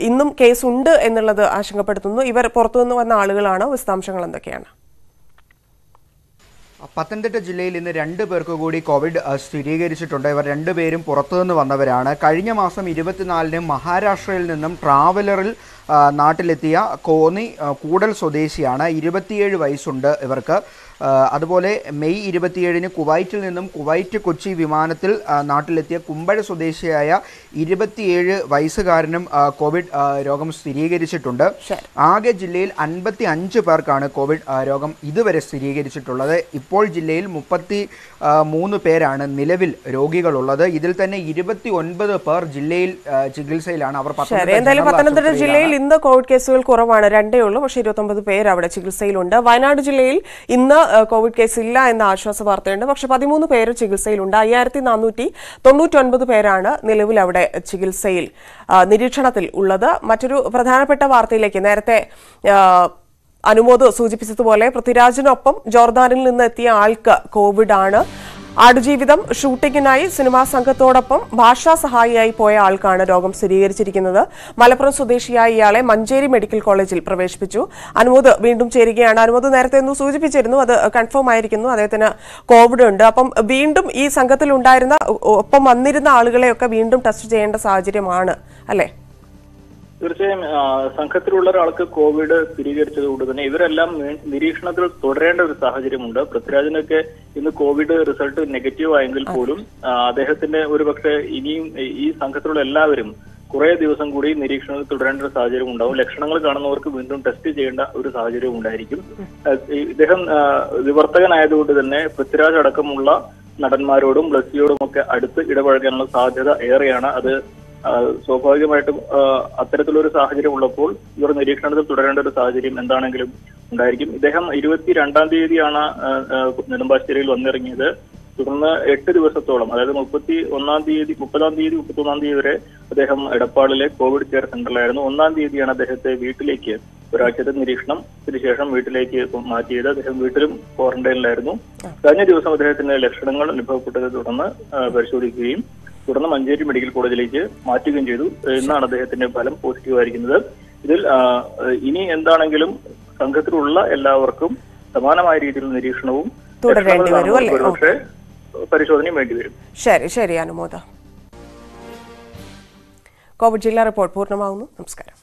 ഇന്നും കേസുണ്ട് എന്നുള്ളത് ആശങ്കപ്പെടുത്തുന്നു. ഇവർ പുറത്തുനിന്ന് വന്ന ആളുകളാണോ? വിശദാംശങ്ങൾ എന്തൊക്കെയാണ്? പത്തനംതിട്ട ജില്ലയിൽ ഇന്ന് രണ്ട് പേർക്ക് കൂടി കോവിഡ് സ്ഥിരീകരിച്ചിട്ടുണ്ട്. ഇവർ രണ്ട് പേരും പുറത്തുനിന്ന് വന്നവരാണ്. കഴിഞ്ഞ മാസം ഇരുപത്തിനാലിന് മഹാരാഷ്ട്രയിൽ നിന്നും ട്രാവലറിൽ നാട്ടിലെത്തിയ കോന്നി കൂടൽ സ്വദേശിയാണ്. ഇരുപത്തിയേഴ് വയസ്സുണ്ട് ഇവർക്ക്. അതുപോലെ മെയ് ഇരുപത്തിയേഴിന് കുവൈറ്റിൽ നിന്നും കുവൈറ്റ് കൊച്ചി വിമാനത്തിൽ നാട്ടിലെത്തിയ കുമ്പഴ സ്വദേശിയായ ഇരുപത്തിയേഴ് വയസ്സുകാരനും കോവിഡ് രോഗം സ്ഥിരീകരിച്ചിട്ടുണ്ട്. ആകെ ജില്ലയിൽ അൻപത്തി അഞ്ച് പേർക്കാണ് കോവിഡ് രോഗം ഇതുവരെ സ്ഥിരീകരിച്ചിട്ടുള്ളത്. ഇപ്പോൾ ജില്ലയിൽ മുപ്പത്തി മൂന്ന് പേരാണ് നിലവിൽ രോഗികളുള്ളത്. ഇതിൽ തന്നെ ഇരുപത്തി ഒൻപത് പേർ ജില്ലയിൽ ചികിത്സയിലാണ്. അവർ പത്തനംതിട്ട ജില്ലയിൽ ഇന്ന് കോവിഡ് കേസുകൾ കുറവാണ്, രണ്ടേ ഉള്ളൂ. പക്ഷേ ഇരുപത്തി ഒമ്പത് പേർ അവിടെ ചികിത്സയിലുണ്ട്. വയനാട് ജില്ലയിൽ ഇന്ന് കോവിഡ് കേസില്ല എന്ന ആശ്വാസ വാർത്തയുണ്ട്. പക്ഷെ പതിമൂന്ന് പേര് ചികിത്സയിലുണ്ട്. അയ്യായിരത്തി നാനൂറ്റി തൊണ്ണൂറ്റി ഒൻപത് പേരാണ് നിലവിൽ അവിടെ ചികിത്സയിൽ നിരീക്ഷണത്തിൽ ഉള്ളത്. മറ്റൊരു പ്രധാനപ്പെട്ട വാർത്തയിലേക്ക്, നേരത്തെ അനുമോദ് സൂചിപ്പിച്ചതുപോലെ പൃഥ്വിരാജിനൊപ്പം ജോർദാനിൽ നിന്ന് എത്തിയ ആൾക്ക് കോവിഡ് ആണ്. ആടുജീവിതം ഷൂട്ടിങ്ങിനായി സിനിമാ സംഘത്തോടൊപ്പം ഭാഷാ സഹായിയായി പോയ ആൾക്കാണ് രോഗം സ്ഥിരീകരിച്ചിരിക്കുന്നത്. മലപ്പുറം സ്വദേശിയായ ഇയാളെ മഞ്ചേരി മെഡിക്കൽ കോളേജിൽ പ്രവേശിപ്പിച്ചു. അനുമോദ് വീണ്ടും ചേരുകയാണ്. അനുമോദ് നേരത്തെ ഒന്ന് സൂചിപ്പിച്ചിരുന്നു, അത് കൺഫേം ആയിരിക്കുന്നു, അദ്ദേഹത്തിന് കോവിഡ് ഉണ്ട്. അപ്പം വീണ്ടും ഈ സംഘത്തിലുണ്ടായിരുന്ന ഒപ്പം വന്നിരുന്ന ആളുകളെയൊക്കെ വീണ്ടും ടെസ്റ്റ് ചെയ്യേണ്ട സാഹചര്യമാണ് അല്ലേ? തീർച്ചയായും സംഘത്തിലുള്ള ഒരാൾക്ക് കോവിഡ് സ്ഥിരീകരിച്ചതുകൊണ്ട് തന്നെ ഇവരെല്ലാം നിരീക്ഷണത്തിൽ തുടരേണ്ട ഒരു സാഹചര്യമുണ്ട്. പൃഥ്വിരാജിനൊക്കെ ഇന്ന് കോവിഡ് റിസൾട്ട് നെഗറ്റീവ് ആയെങ്കിൽ പോലും അദ്ദേഹത്തിന്റെ ഒരു പക്ഷേ ഇനിയും ഈ സംഘത്തിലുള്ള എല്ലാവരും കുറെ ദിവസം കൂടി നിരീക്ഷണത്തിൽ തുടരേണ്ട ഒരു സാഹചര്യം ഉണ്ടാവും. ലക്ഷണങ്ങൾ കാണുന്നവർക്ക് വീണ്ടും ടെസ്റ്റ് ചെയ്യേണ്ട ഒരു സാഹചര്യം ഉണ്ടായിരിക്കും. ഇദ്ദേഹം വിവർത്തകനായതുകൊണ്ട് തന്നെ പൃഥ്വിരാജ് അടക്കമുള്ള നടന്മാരോടും ബ്ലസ്സിയോടും ഒക്കെ അടുത്ത് ഇടപഴകാനുള്ള സാധ്യത ഏറെയാണ്. അത് സ്വാഭാവികമായിട്ടും അത്തരത്തിലൊരു സാഹചര്യം ഉള്ളപ്പോൾ ഇവർ നിരീക്ഷണത്തിൽ തുടരേണ്ട ഒരു സാഹചര്യം എന്താണെങ്കിലും ഉണ്ടായിരിക്കും. ഇദ്ദേഹം ഇരുപത്തിരണ്ടാം തീയതിയാണ് നെടുമ്പാശ്ശേരിയിൽ വന്നിറങ്ങിയത്. തുടർന്ന് എട്ട് ദിവസത്തോളം, അതായത് മുപ്പത്തി ഒന്നാം തീയതി മുപ്പതാം തീയതി മുപ്പത്തി ഒന്നാം തീയതി വരെ അദ്ദേഹം എടപ്പാളിലെ കോവിഡ് കെയർ സെന്ററിലായിരുന്നു. ഒന്നാം തീയതിയാണ് അദ്ദേഹത്തെ വീട്ടിലേക്ക് ഒരാഴ്ചത്തെ നിരീക്ഷണം, ഇതിനുശേഷം വീട്ടിലേക്ക് മാറ്റിയത്. അദ്ദേഹം വീട്ടിലും ക്വാറന്റൈനിലായിരുന്നു. കഴിഞ്ഞ ദിവസം അദ്ദേഹത്തിന്റെ ലക്ഷണങ്ങൾ അനുഭവപ്പെട്ടതിനെ തുടർന്ന് പരിശോധിക്കുകയും തുടർന്ന് മഞ്ചേരി മെഡിക്കൽ കോളേജിലേക്ക് മാറ്റുകയും ചെയ്തു. എന്നാണ് അദ്ദേഹത്തിന്റെ ഫലം പോസിറ്റീവായിരിക്കുന്നത്. ഇതിൽ ഇനി എന്താണെങ്കിലും സംഘത്തിലുള്ള എല്ലാവർക്കും സമാനമായ രീതിയിലുള്ള നിരീക്ഷണവും പക്ഷേ പരിശോധനയും വേണ്ടിവരും. ശരി ശരി അനുമോദ. കോവിഡ് ജില്ലാ റിപ്പോർട്ട് പൂർണ്ണമാകുന്നു. നമസ്കാരം.